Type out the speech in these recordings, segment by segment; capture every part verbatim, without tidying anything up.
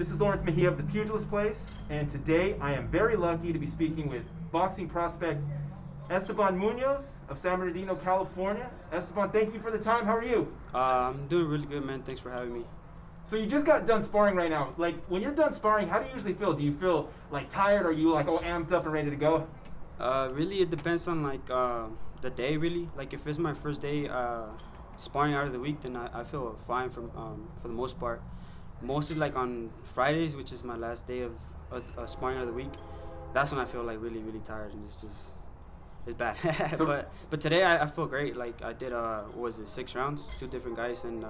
This is Lawrence Mejia of The Pugilist Place, and today I am very lucky to be speaking with boxing prospect Esteban Munoz of San Bernardino, California. Esteban, thank you for the time. How are you? Uh, I'm doing really good, man. Thanks for having me. So you just got done sparring right now. Like, when you're done sparring, how do you usually feel? Do you feel, like, tired, or are you, like, all amped up and ready to go? Uh, really, it depends on, like, uh, the day, really. Like, if it's my first day uh, sparring out of the week, then I, I feel fine from, um, for the most part. Mostly, like, on Fridays, which is my last day of uh, uh, sparring out of the week, that's when I feel, like, really, really tired, and it's just... It's bad, so but but today I, I feel great. Like I did, uh, what was it, six rounds, two different guys, and uh,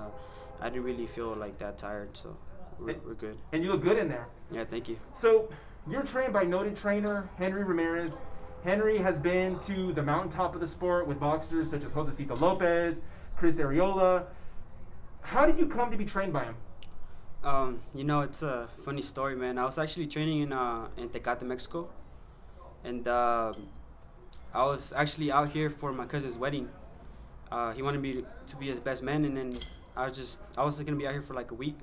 I didn't really feel like that tired. So we're, and, we're good. And you look good in there. Yeah, thank you. So you're trained by noted trainer Henry Ramirez. Henry has been to the mountaintop of the sport with boxers such as Josecito Lopez, Chris Areola. How did you come to be trained by him? Um, you know, it's a funny story, man. I was actually training in uh, in Tecate, Mexico, and. Uh, I was actually out here for my cousin's wedding. Uh, he wanted me to, to be his best man, and then I was just, I was gonna be out here for like a week.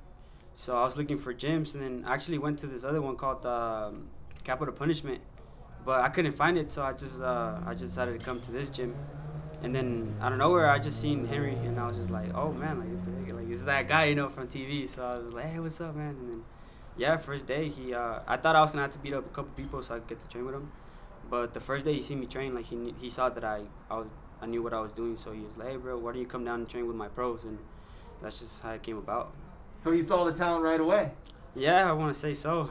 So I was looking for gyms, and then I actually went to this other one called um, Capital Punishment, but I couldn't find it, so I just, uh, I just decided to come to this gym. And then out of nowhere, I just seen Henry, and I was just like, oh man, like, like it's that guy, you know, from T V. So I was like, hey, what's up, man? And then, yeah, first day, he, uh, I thought I was gonna have to beat up a couple people so I could get to train with him. But the first day he seen me train, like he he saw that I I, was, I knew what I was doing, so he was like, "Hey, bro, why don't you come down and train with my pros?" And that's just how it came about. So he saw the talent right away. Yeah, I want to say so.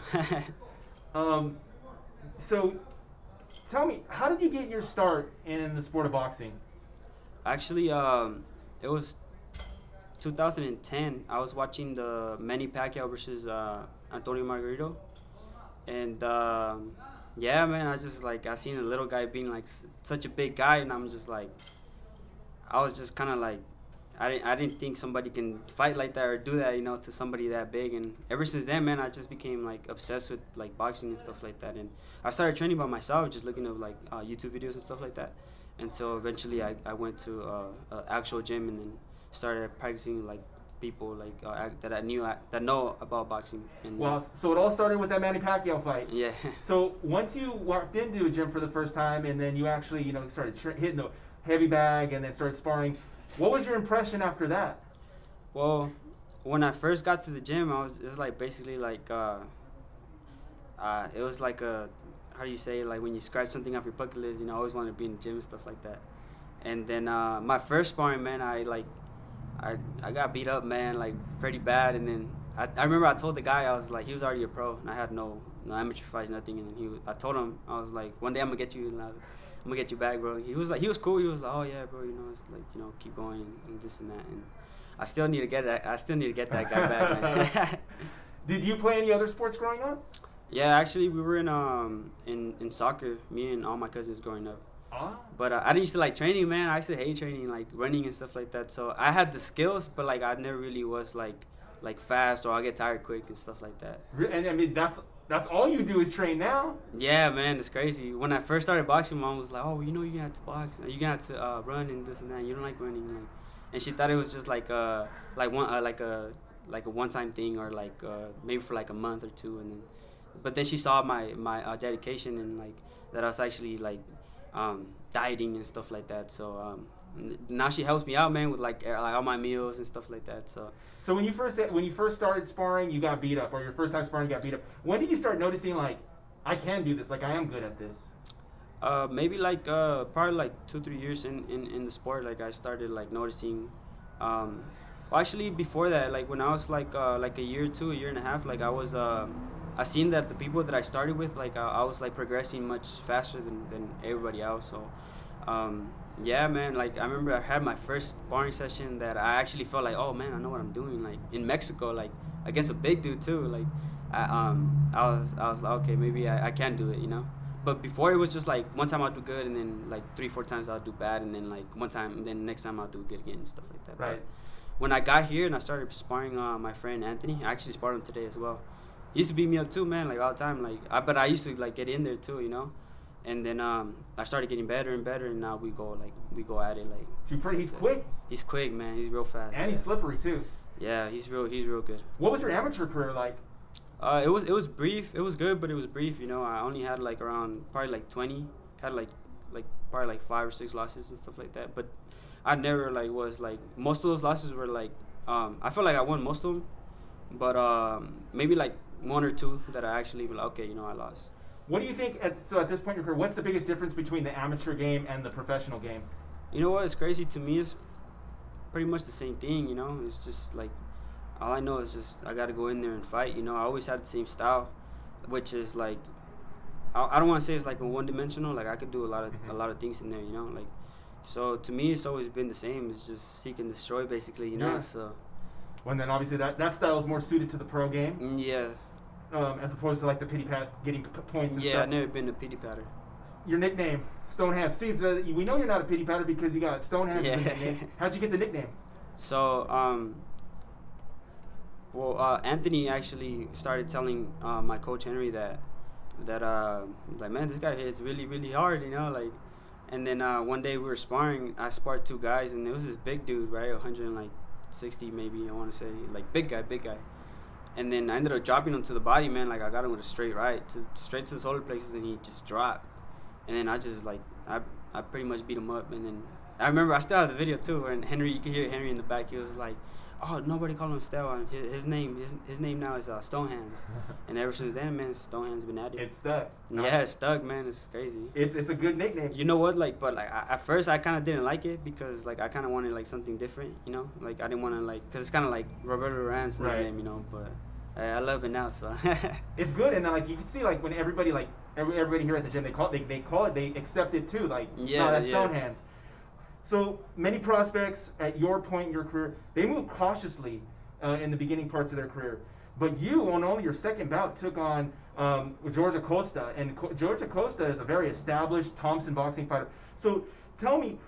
um, so tell me, how did you get your start in the sport of boxing? Actually, um, it was two thousand ten. I was watching the Manny Pacquiao versus uh, Antonio Margarito, and. Um, Yeah, man, I just, like, I seen a little guy being, like, s such a big guy, and I'm just, like, I was just kind of, like, I didn't, I didn't think somebody can fight like that or do that, you know, to somebody that big. And ever since then, man, I just became, like, obsessed with, like, boxing and stuff like that. And I started training by myself, just looking at, like, uh, YouTube videos and stuff like that. And so eventually I, I went to uh, an actual gym and then started practicing, like, people like uh, that I knew I, that know about boxing. And, well, so it all started with that Manny Pacquiao fight. Yeah. So once you walked into a gym for the first time, and then you actually, you know, started tr hitting the heavy bag, and then started sparring. What was your impression after that? Well, when I first got to the gym, I was it was like basically like uh, uh, it was like a how do you say like when you scratch something off your bucket list. You know, I always wanted to be in the gym and stuff like that. And then uh, my first sparring, man, I like. I, I got beat up, man, like, pretty bad, and then I, I remember I told the guy, I was like, he was already a pro, and I had no, no amateur fights, nothing, and then he was, I told him, I was like, one day I'm gonna get you, and I, I'm gonna get you back, bro. He was like, he was cool, he was like, oh, yeah, bro, you know, it's like, you know, keep going, and, and this and that, and I still need to get it, I, I still need to get that guy back, man. Did you play any other sports growing up? Yeah, actually, we were in, um, in, in soccer, me and all my cousins growing up. But uh, I didn't used to like training, man. I used to hate training, like running and stuff like that. So I had the skills, but like I never really was like, like fast or I get tired quick and stuff like that. And I mean, that's that's all you do is train now. Yeah, man, it's crazy. When I first started boxing, mom was like, "Oh, you know, you're gonna have to box. You're gonna have to uh, run and this and that. You don't like running." Like, and she thought it was just like uh like one uh, like a like a one-time thing or like uh, maybe for like a month or two. And then, but then she saw my my uh, dedication and like that I was actually like. Um, dieting and stuff like that. So um, now she helps me out, man, with like, like all my meals and stuff like that. So so when you first when you first started sparring, you got beat up, or your first time sparring, you got beat up. When did you start noticing like, I can do this, like I am good at this? Uh, maybe like uh, probably like two three years in, in in the sport, like I started like noticing. Um, well, actually before that, like when I was like uh, like a year or two, a year and a half, like I was. Uh, I seen that the people that I started with, like I, I was like progressing much faster than, than everybody else. So, um, yeah, man. Like I remember I had my first sparring session that I actually felt like, oh man, I know what I'm doing. Like in Mexico, like against a big dude too. Like I, um, I was, I was like, okay, maybe I, I can do it, you know. But before it was just like one time I'll do good, and then like three, four times I'll do bad, and then like one time, and then next time I'll do good again and stuff like that. Right. But when I got here and I started sparring uh, my friend Anthony, I actually sparred him today as well. He used to beat me up too, man, like all the time. Like, I, but I used to like get in there too, you know. And then um, I started getting better and better, and now we go like we go at it like. Too pretty. He's quick. He's quick, man. He's real fast. And yeah. He's slippery too. Yeah, he's real. He's real good. What was your amateur career like? Uh, it was it was brief. It was good, but it was brief. You know, I only had like around probably like twenty. Had like like probably like five or six losses and stuff like that. But I never like was like most of those losses were like um, I feel like I won most of them, but um, maybe like one or two that I actually like, okay, you know, I lost. What do you think? At, so at this point in your career, what's the biggest difference between the amateur game and the professional game? You know what? It's crazy to me. It's pretty much the same thing. You know, it's just like. All I know is just I got to go in there and fight. You know, I always had the same style, which is like, I, I don't want to say it's like a one-dimensional. Like I could do a lot of mm-hmm. a lot of things in there. You know, like so to me it's always been the same. It's just seek and destroy, basically. You yeah. know, so. Well, and then obviously that that style is more suited to the pro game. Yeah. Um, as opposed to like the pity pat getting p points. And yeah, stuff. I've never been a pity patter. Your nickname, Stonehands. See, uh, we know you're not a pity patter because you got Stonehands. Yeah. Nickname. How'd you get the nickname? So. Um, Well, uh, Anthony actually started telling uh, my coach Henry that that uh, like, man, this guy here is really really hard, you know, like. And then uh, one day we were sparring. I sparred two guys, and it was this big dude, right, one hundred sixty maybe, I want to say, like big guy, big guy. And then I ended up dropping him to the body, man. Like I got him with a straight right, to, straight to the solar plexus, and he just dropped. And then I just like I I pretty much beat him up. And then I remember I still have the video too. And Henry, you could hear Henry in the back. He was like. Oh, nobody called him Esteban. His, his name, his, his name now is uh, Stonehands, and ever since then, man, Stonehands been at it. It's stuck. No. Yeah, it's stuck, man. It's crazy. It's it's a good nickname. You know what? Like, but like I, at first, I kind of didn't like it because like I kind of wanted like something different, you know? Like I didn't want to like because it's kind of like Roberto Duran's right. nickname, you know? But I, I love it now, so. It's good, and then like you can see like when everybody like every, everybody here at the gym they call it, they they call it they accept it too. Like yeah, no, that's yeah. Stonehands. So many prospects at your point in your career, they move cautiously uh, in the beginning parts of their career. But you, on only your second bout, took on um, George Acosta. And Co George Acosta is a very established Thompson boxing fighter. So tell me,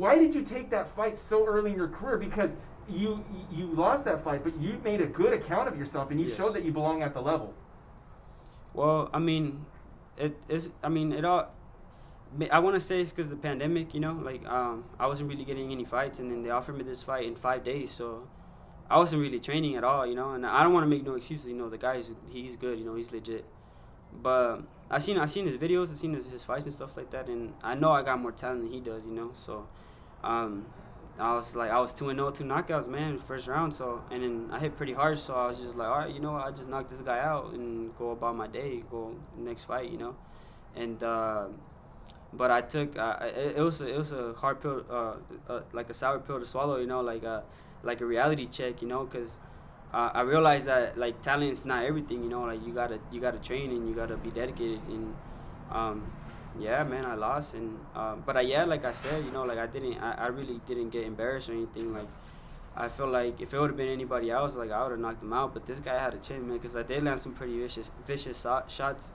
why did you take that fight so early in your career? Because you, you lost that fight, but you made a good account of yourself, and you yes. showed that you belong at the level. Well, I mean, it is. I mean, it all... I want to say it's because the pandemic, you know, like um, I wasn't really getting any fights, and then they offered me this fight in five days, so I wasn't really training at all, you know. And I don't want to make no excuses, you know. The guy's he's good, you know, he's legit. But I seen I seen his videos, I seen his, his fights and stuff like that, and I know I got more talent than he does, you know. So um, I was like I was two and zero, two knockouts, man, first round. So and then I hit pretty hard, so I was just like, all right, you know, I just knocked this guy out and go about my day, go next fight, you know, and. Uh, But I took uh, it, it was a, it was a hard pill, uh, uh, like a sour pill to swallow, you know, like a like a reality check, you know, because uh, I realized that like talent is not everything, you know, like you gotta you gotta train and you gotta be dedicated, and um, yeah, man, I lost, and uh, but I, yeah, like I said, you know, like I didn't, I, I really didn't get embarrassed or anything, like I feel like if it would have been anybody else, like I would have knocked him out, but this guy had a chin, man, because I did land some pretty vicious vicious so shots.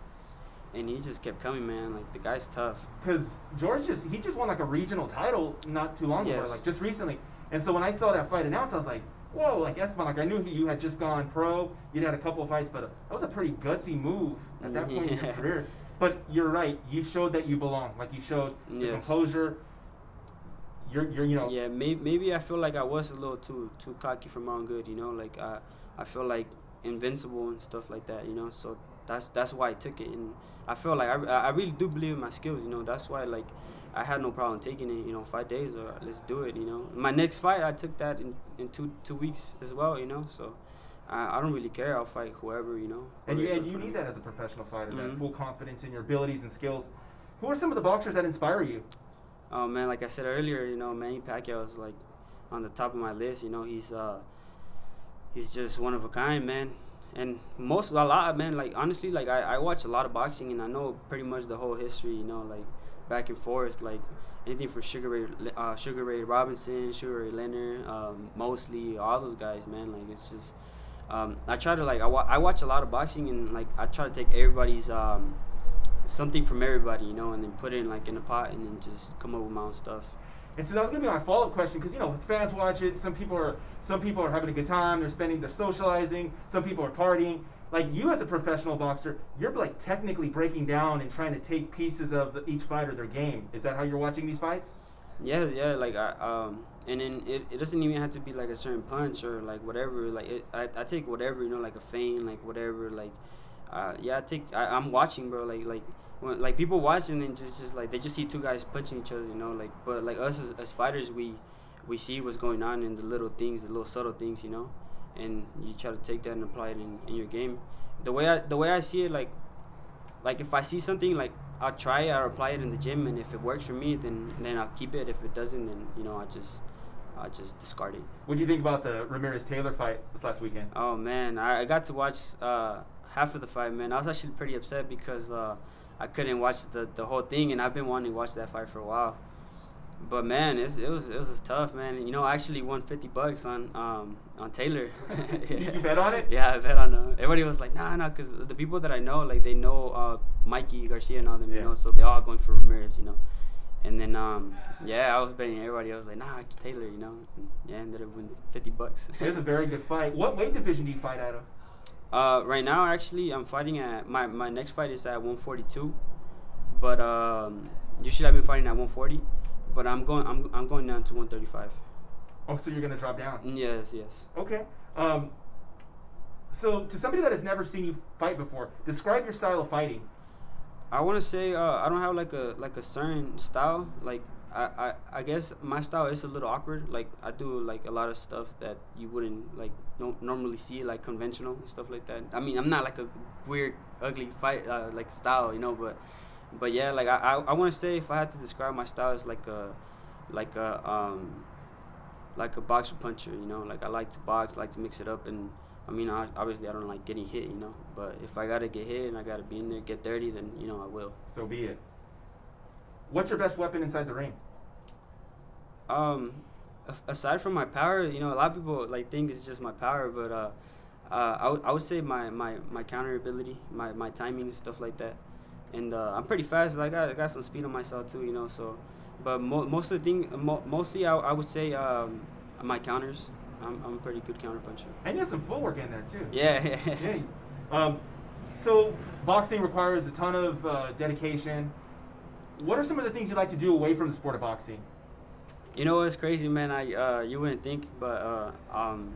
And he just kept coming, man. Like, the guy's tough. Because George just, he just won, like, a regional title not too long yes. ago, like, just recently. And so when I saw that fight announced, I was like, whoa, like, Esteban, like, I knew you had just gone pro. You'd had a couple of fights, but uh, that was a pretty gutsy move at that point yeah. in your career. But you're right. You showed that you belong. Like, you showed yes. your composure. You're, you're, you know. Yeah, may maybe I feel like I was a little too too cocky for my own good, you know. Like, I, I feel, like, invincible and stuff like that, you know. So that's that's why I took it. And I feel like I, I really do believe in my skills, you know. That's why, like, I had no problem taking it, you know, five days or let's do it, you know. My next fight, I took that in, in two two weeks as well, you know. So I, I don't really care. I'll fight whoever, you know. And you, and you need that as a professional fighter, mm-hmm. that full confidence in your abilities and skills. Who are some of the boxers that inspire you? Oh, man, like I said earlier, you know, Manny Pacquiao is, like, on the top of my list. You know, he's, uh, he's just one of a kind, man. And most, a lot, man, like, honestly, like, I, I watch a lot of boxing, and I know pretty much the whole history, you know, like, back and forth, like, anything from Sugar Ray, uh, Sugar Ray Robinson, Sugar Ray Leonard, um, mostly, all those guys, man, like, it's just, um, I try to, like, I, wa I watch a lot of boxing, and, like, I try to take everybody's, um, something from everybody, you know, and then put it in, like, in a pot, and then just come up with my own stuff. And so that was going to be my follow-up question, because, you know, fans watch it. Some people are some people are having a good time. They're spending, they're socializing. Some people are partying. Like, you as a professional boxer, you're, like, technically breaking down and trying to take pieces of the, each fighter their game. Is that how you're watching these fights? Yeah, yeah, like I um, and then it, it doesn't even have to be like a certain punch or like whatever. Like it, I I take whatever, you know, like a feint, like whatever, like, uh, yeah, I take. I, I'm watching, bro. Like like when, like people watching and just just like they just see two guys punching each other, you know, like but like us as, as fighters, we we see what's going on in the little things, the little subtle things, you know, and you try to take that and apply it in, in your game. The way I the way I see it, like like if I see something like. I'll try it, I'll apply it in the gym, and if it works for me, then then I'll keep it. If it doesn't, then, you know, I just I just discard it. What do you think about the Ramirez Taylor fight this last weekend? Oh man, I, I got to watch uh, half of the fight, man. I was actually pretty upset because uh, I couldn't watch the the whole thing, and I've been wanting to watch that fight for a while. But man, it's, it was it was tough, man. And, you know, I actually won fifty bucks on um on Taylor. Yeah. You bet on it? Yeah, I bet on him. Everybody was like, nah, nah, because the people that I know, like they know uh, Mikey Garcia and all them, yeah. You know, so they all going for Ramirez, you know. And then um yeah, I was betting everybody. I was like, nah, it's Taylor, you know. And yeah, ended up winning fifty bucks. It was a very good fight. What weight division do you fight out of? Uh, right now, actually, I'm fighting at my my next fight is at one forty two, but um usually I've been fighting at one forty. But I'm going, I'm, I'm going down to one thirty-five. Oh, so you're gonna drop down? Yes, yes. Okay. Um, so to somebody that has never seen you fight before, describe your style of fighting. I want to say uh, I don't have like a like a certain style. Like I, I, I guess my style is a little awkward. Like I do like a lot of stuff that you wouldn't like don't normally see, like conventional and stuff like that. I mean, I'm not like a weird, ugly fight uh, like style, you know, but. But yeah, like I, I, I want to say if I had to describe my style as like a, like a, um, like a boxer puncher, you know. Like I like to box, like to mix it up, and I mean, I, obviously I don't like getting hit, you know. But if I gotta get hit and I gotta be in there, get dirty, then you know I will. So be it. What's your best weapon inside the ring? Um, aside from my power, you know, a lot of people like think it's just my power, but uh, uh, I would I would say my my my counter ability, my my timing and stuff like that. And uh, I'm pretty fast. Like I got some speed on myself too, you know. So, but mo most of the thing, mo mostly I, I would say um, my counters. I'm, I'm a pretty good counter puncher. And you have some footwork in there too. Yeah. Yeah. Um, so boxing requires a ton of uh, dedication. What are some of the things you like to do away from the sport of boxing? You know, it's crazy, man. I uh, you wouldn't think, but uh, um,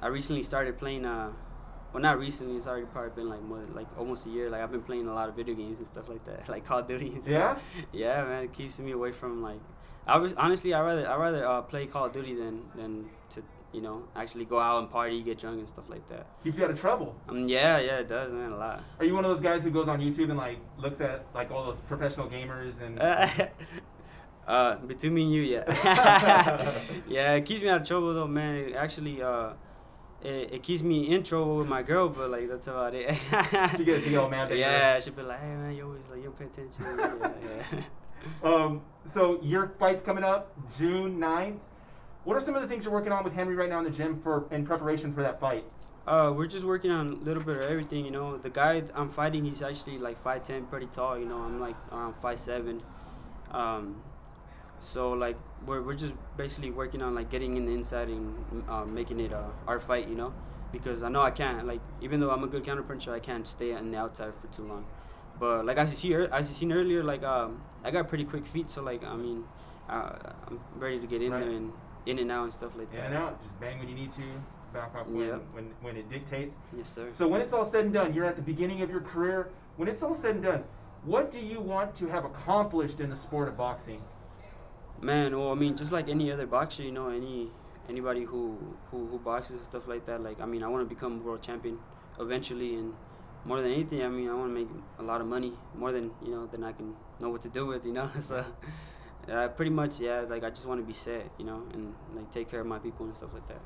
I recently started playing. Uh, Well, not recently. It's already probably been like more, like almost a year. Like I've been playing a lot of video games and stuff like that, like Call of Duty and stuff. Yeah. Yeah, man, it keeps me away from like. I was honestly, I rather I rather uh, play Call of Duty than than to you know actually go out and party, get drunk and stuff like that. Keeps you out of trouble. Um. Yeah, yeah, it does, man, a lot. Are you one of those guys who goes on YouTube and like looks at like all those professional gamers and? Uh, uh between me and you, yeah. Yeah, it keeps me out of trouble though, man. It actually, uh. It, it keeps me in trouble with my girl, but like that's about it. She gets the old man. Yeah, she'll be like, "Hey man, you always like you pay attention." Yeah, yeah. Um, so your fight's coming up June ninth. What are some of the things you're working on with Henry right now in the gym for in preparation for that fight? Uh, we're just working on a little bit of everything, you know. The guy I'm fighting, he's actually like five ten, pretty tall, you know. I'm like around five seven. Um, so like we're, we're just basically working on like getting in the inside and uh, making it uh, our fight, you know, because I know I can't like even though I'm a good counterpuncher, I can't stay on the outside for too long. But like as you see, as you seen earlier, like um, I got pretty quick feet, so like I mean, uh, I'm ready to get in right. there and in and out and stuff like in that. In and out, just bang when you need to, back up when, yep. when when it dictates. Yes, sir. So when it's all said and done, you're at the beginning of your career. When it's all said and done, what do you want to have accomplished in the sport of boxing? Man, well, I mean, just like any other boxer, you know, any anybody who, who, who boxes and stuff like that, like, I mean, I want to become world champion eventually, and more than anything, I mean, I want to make a lot of money, more than, you know, than I can know what to do with, you know, so uh, pretty much, yeah, like, I just want to be set, you know, and, like, take care of my people and stuff like that.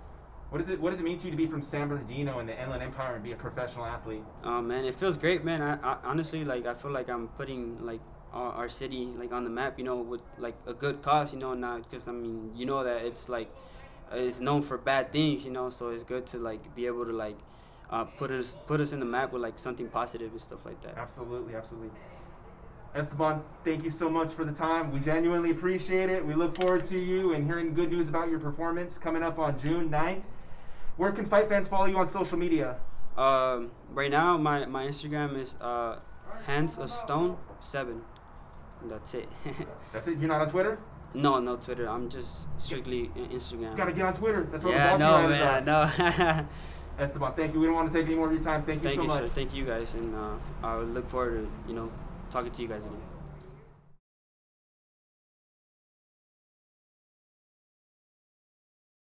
What, is it, what does it mean to you to be from San Bernardino and the Inland Empire and be a professional athlete? Oh, man, it feels great, man. I, I honestly, like, I feel like I'm putting, like, our city like on the map, you know, with like a good cause, you know, not because I mean, you know that it's like it's known for bad things, you know, so it's good to like be able to like uh, put us put us in the map with like something positive and stuff like that. Absolutely, absolutely. Esteban, thank you so much for the time. We genuinely appreciate it. We look forward to you and hearing good news about your performance coming up on June ninth. Where can fight fans follow you on social media? Um, right now, my my Instagram is uh, Hands of Stone seven. That's it. That's it? You're not on Twitter? No, no Twitter. I'm just strictly Instagram. You gotta get on Twitter. That's what yeah, the boxing writers are. No, yeah, no. Esteban, thank you. We don't want to take any more of your time. Thank you so much. Thank you, sir. Thank you guys, and uh, I look forward to you know talking to you guys again.